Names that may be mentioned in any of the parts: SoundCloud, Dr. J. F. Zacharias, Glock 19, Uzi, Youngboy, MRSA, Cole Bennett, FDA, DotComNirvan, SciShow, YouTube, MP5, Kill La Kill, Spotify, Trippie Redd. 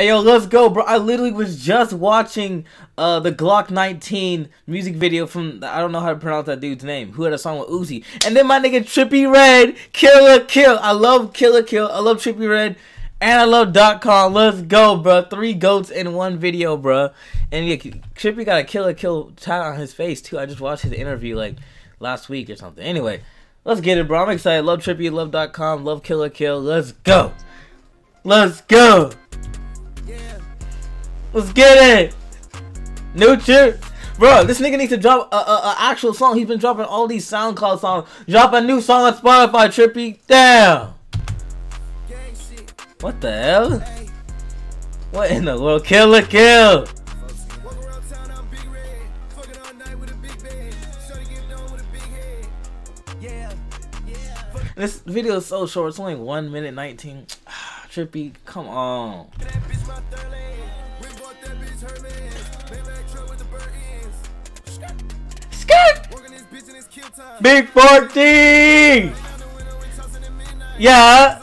Hey yo, let's go, bro. I literally was just watching the Glock 19 music video from, I don't know how to pronounce that dude's name, who had a song with Uzi. And then my nigga Trippie Redd, Kill La Kill. I love Kill La Kill. I love Trippie Redd. And I love DotCom. Let's go, bro. 3 goats in 1 video, bro. And yeah, Trippie got a Kill La Kill tat on his face, too. I just watched his interview, like, last week or something. Anyway, let's get it, bro. I'm excited. Love Trippie, love DotCom, love Kill La Kill. Let's go. Let's go. Let's get it! New chip! Bro, this nigga needs to drop a actual song. He's been dropping all these SoundCloud songs. Drop a new song on Spotify, Trippie. Damn! What the hell? What in the world? Kill La Kill! This video is so short. It's only 1 minute 19. Trippie, come on. Big 14! Yeah!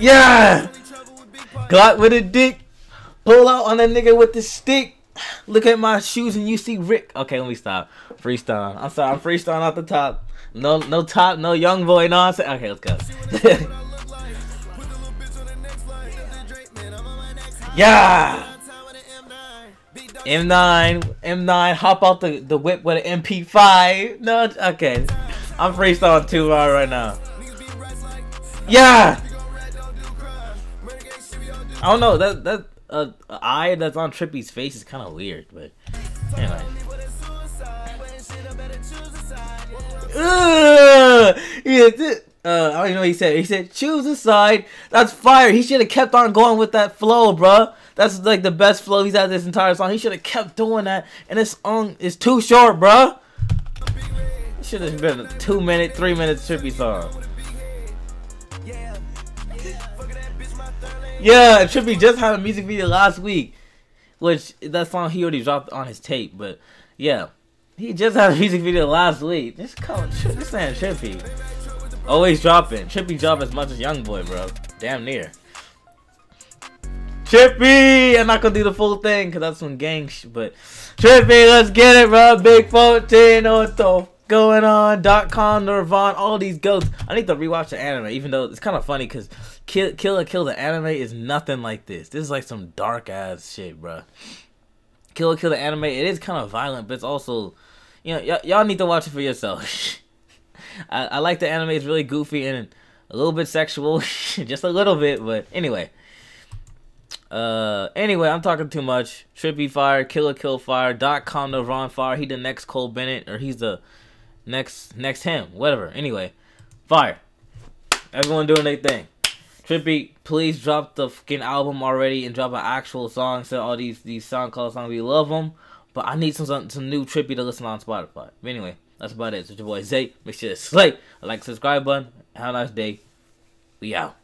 Yeah! Glock with a dick. Pull out on that nigga with the stick. Look at my shoes and you see Rick. Okay, let me stop. Freestyle. I'm sorry, I'm freestyling off the top. No top, no Youngboy, no I'm saying. Okay, let's go. Yeah! M9, hop out the whip with an MP5. No, okay. I'm freestyling too hard right now. Yeah! I don't know, that eye that's on Trippie's face is kind of weird, but anyway. Yeah, I don't even know what he said. He said, choose a side. That's fire. He should have kept on going with that flow, bruh. That's like the best flow he's had this entire song. He should have kept doing that. And this song is too short, bruh. It should have been a 2 minute, 3 minute Trippie song. Yeah, Trippie just had a music video last week. Which, that song he already dropped on his tape. But, yeah. He just had a music video last week. This ain't Trippie. Always dropping. Trippie drop as much as Youngboy, bro. Damn near. Trippie! I'm not gonna do the full thing because that's some gang shit, but Trippie, let's get it, bro. Big 14, what the going on? DotComNirvan, all these goats. I need to rewatch the anime, even though it's kind of funny because Kill La Kill the anime is nothing like this. This is like some dark ass shit, bro. Kill La Kill the anime, it is kind of violent, but it's also, you know, y'all need to watch it for yourself. I like the anime. It's really goofy and a little bit sexual, just a little bit. But anyway, I'm talking too much. Trippie fire, Kill La Kill fire, DotComNirvan fire. He the next Cole Bennett, or he's the next him, whatever. Anyway, fire. Everyone doing their thing. Trippie, please drop the fucking album already and drop an actual song. So all these SoundCloud songs, we love them, but I need some new Trippie to listen on Spotify. But anyway. That's about it. So it's your boy Zay. Make sure to slay. Like, subscribe button. Have a nice day. We out.